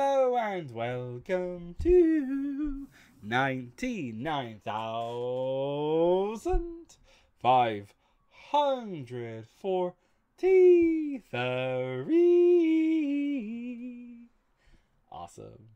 Hello and welcome to 99,543. Awesome.